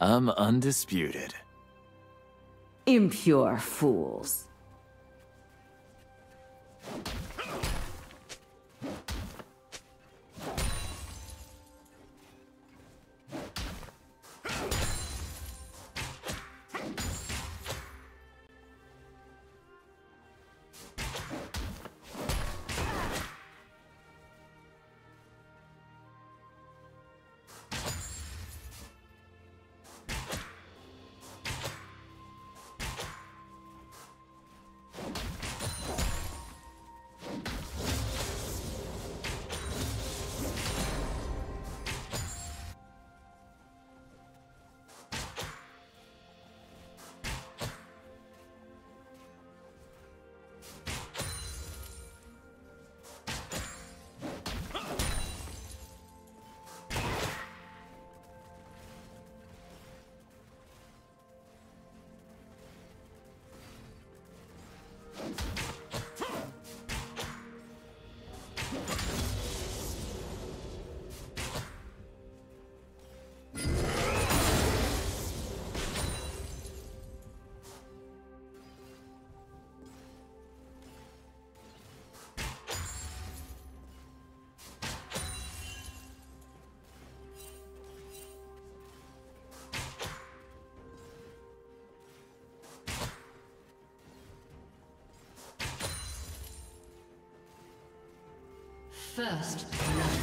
I'm undisputed. Impure fools. First love.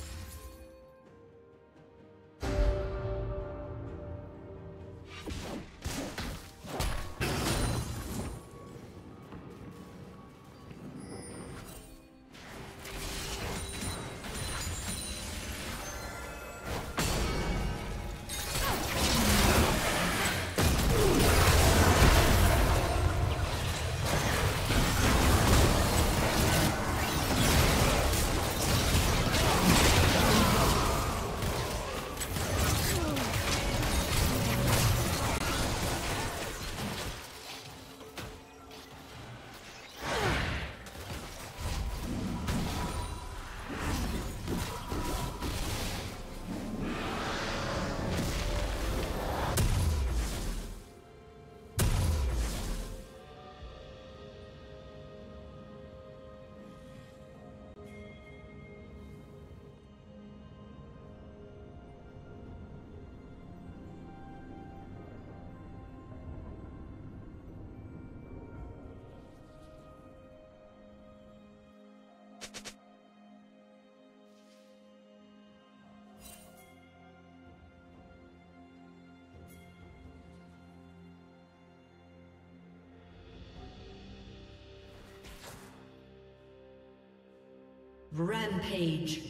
Rampage.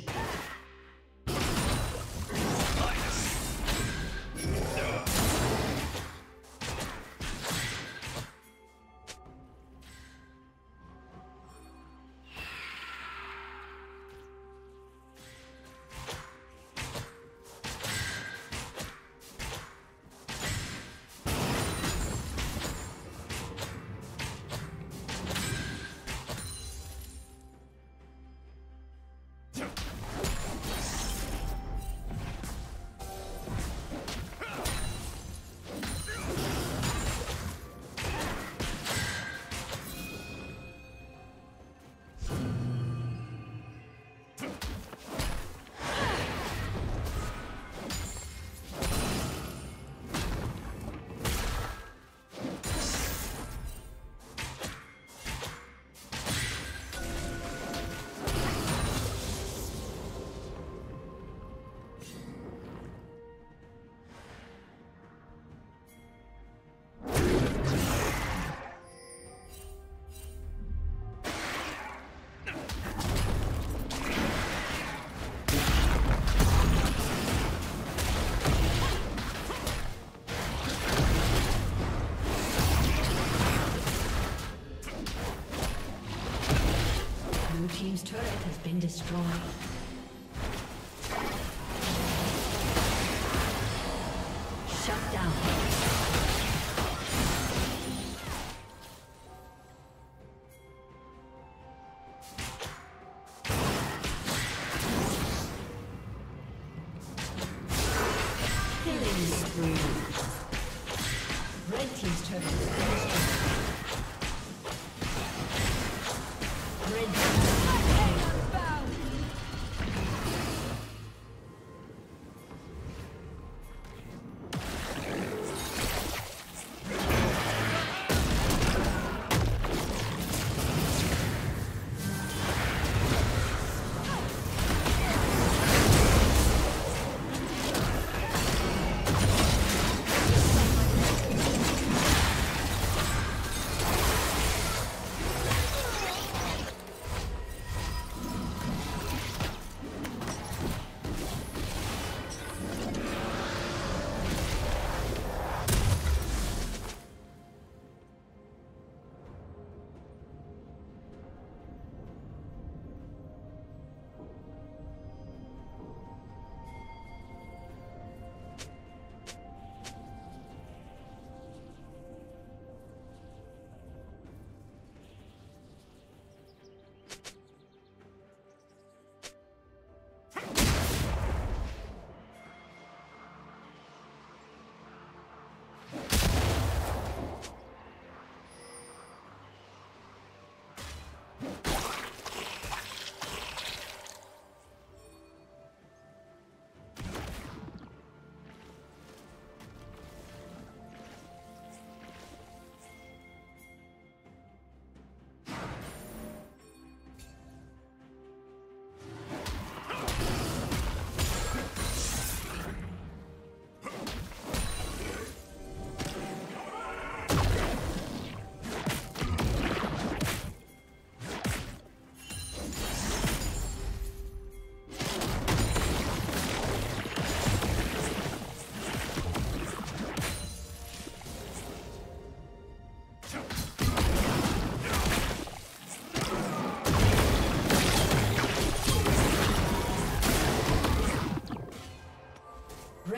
Team's turret has been destroyed. Shut down.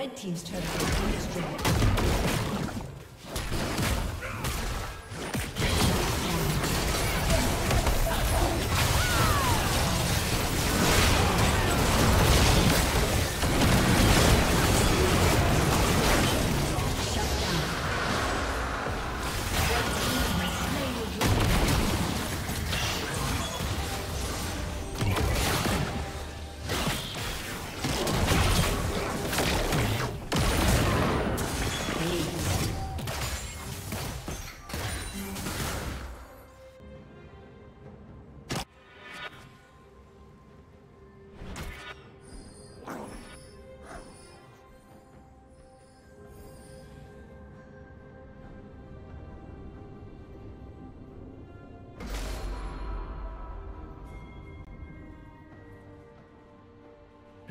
Red team's turret has been destroyed.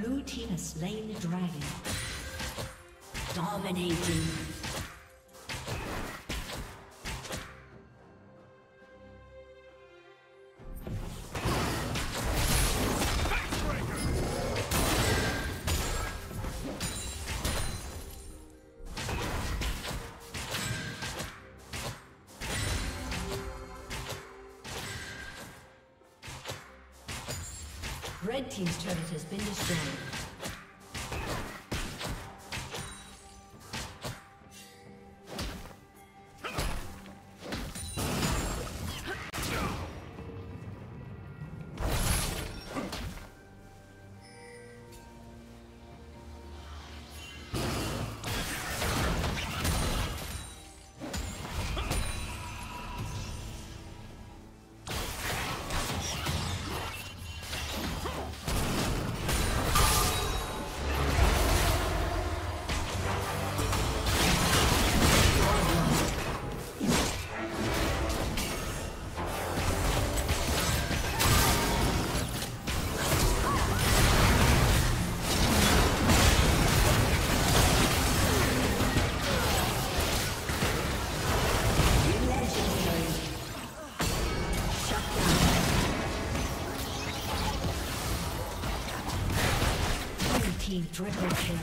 Blue team has slain the dragon. Dominating. Red team's turret has been destroyed. Triple kill.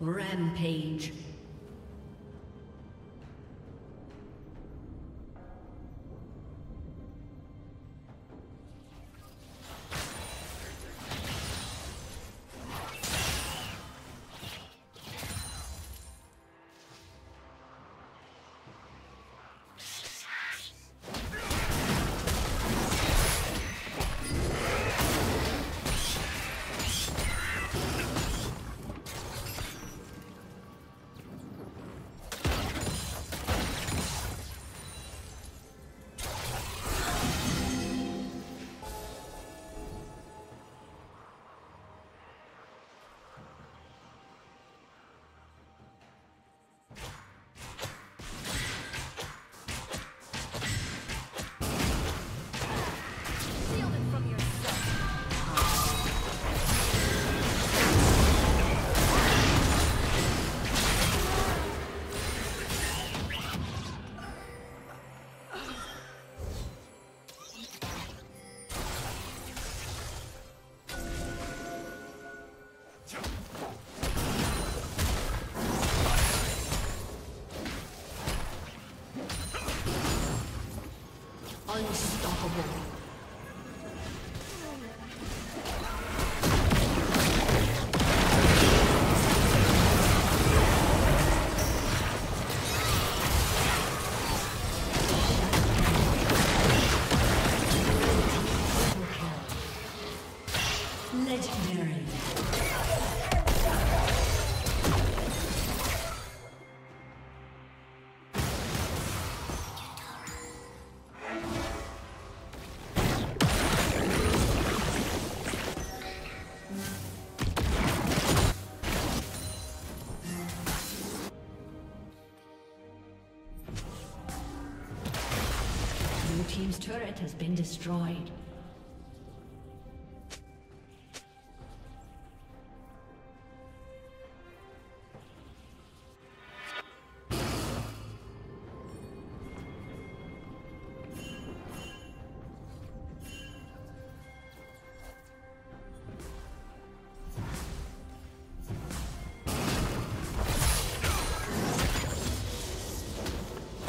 Rampage. Unstoppable. Team's turret has been destroyed.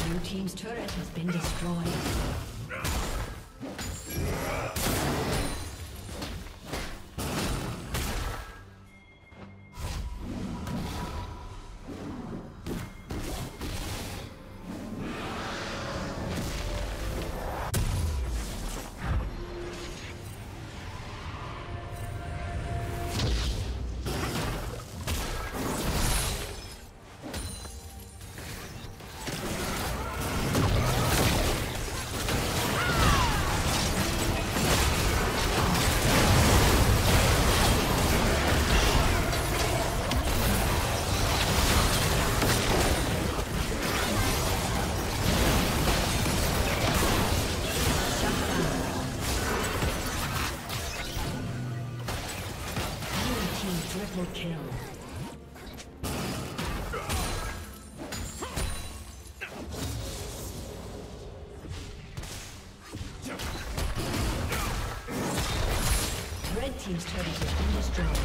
Blue team's turret has been destroyed. Triple kill. Red team's turret has been destroyed.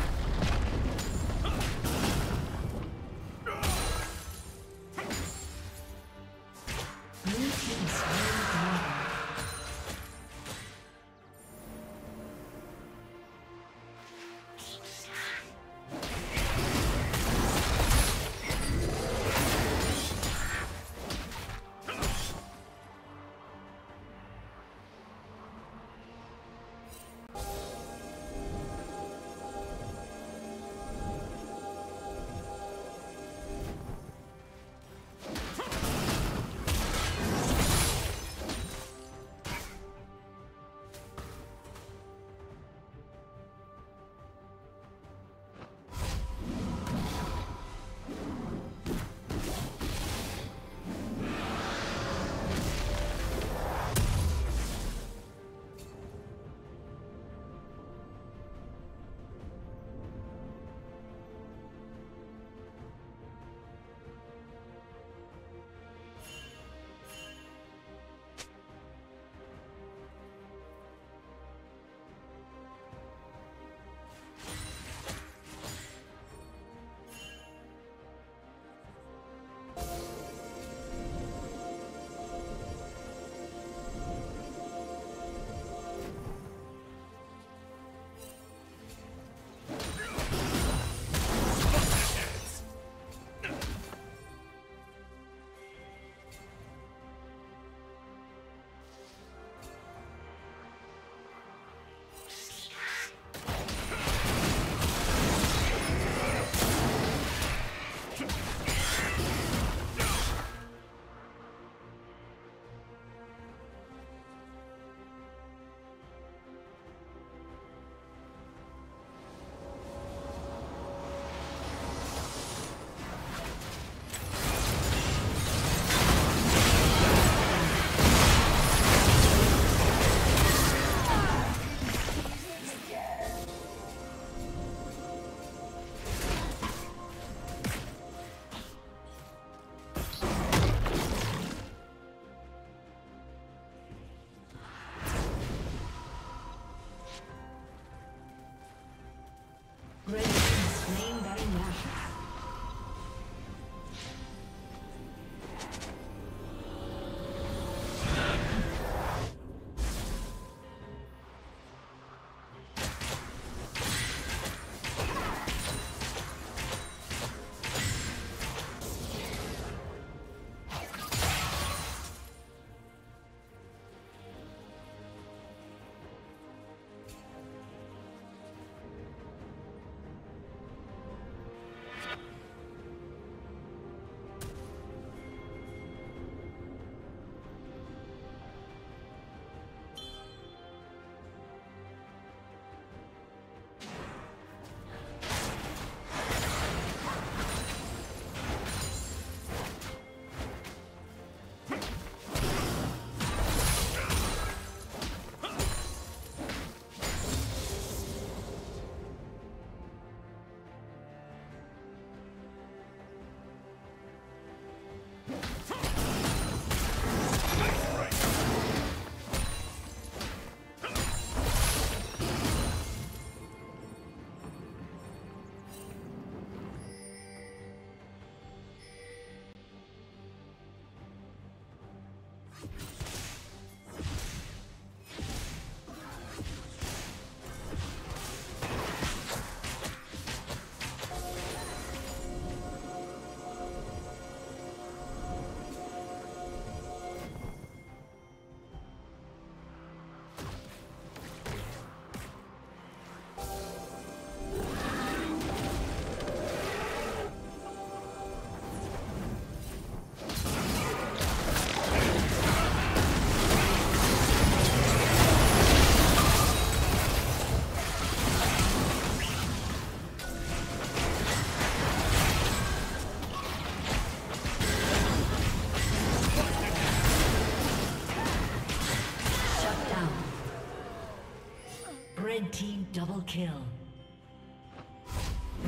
Double kill.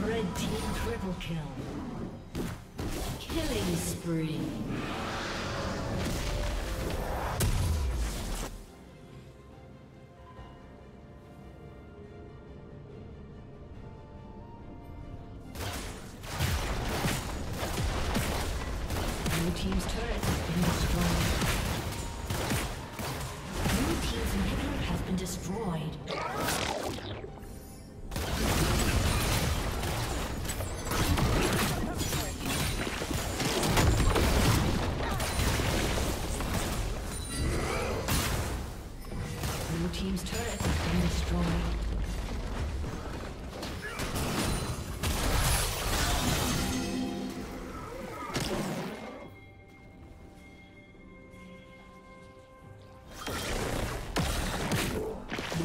Red Red team triple kill. Killing spree. Team's turret has been destroyed. The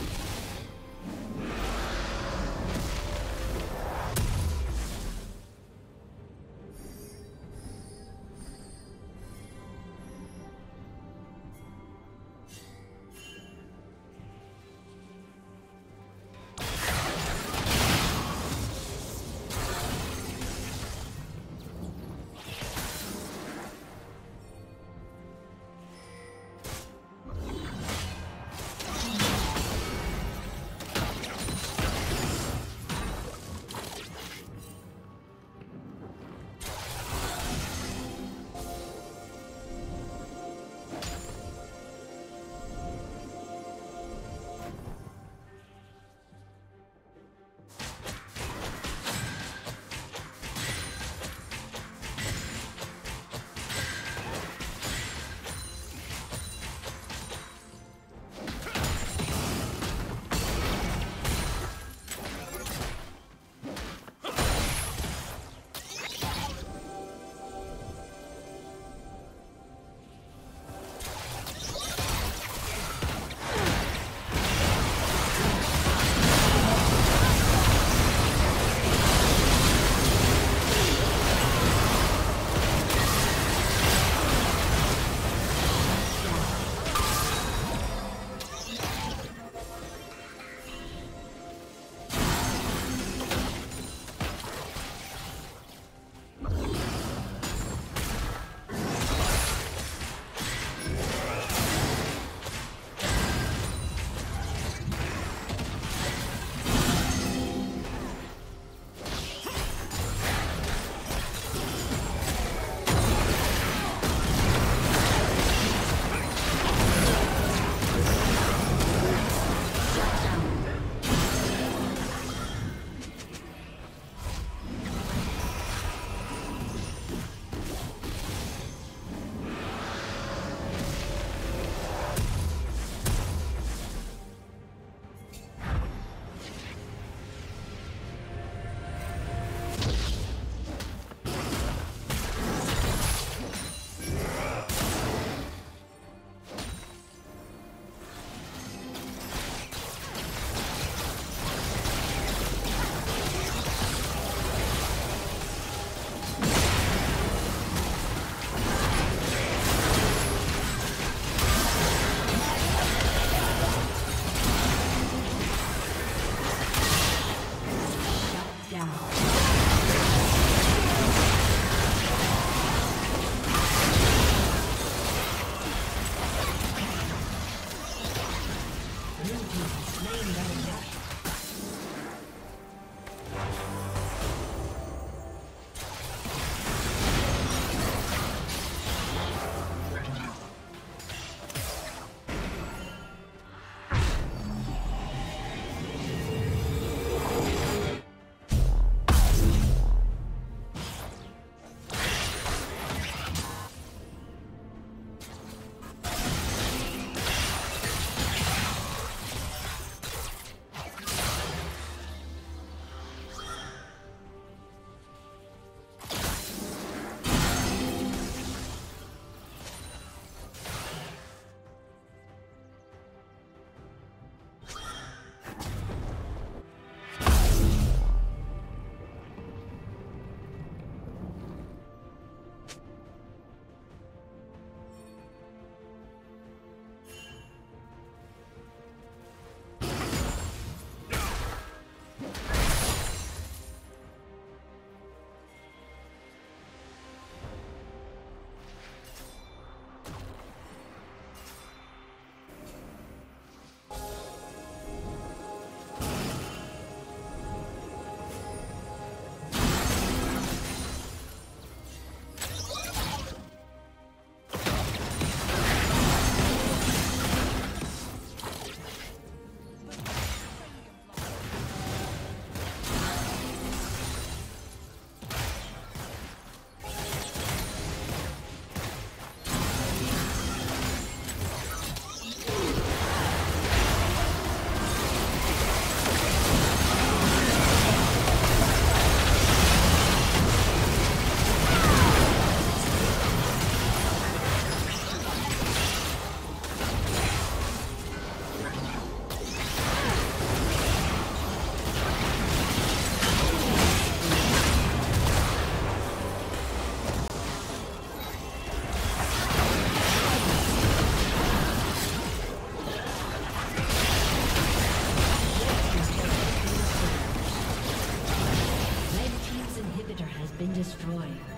been destroyed.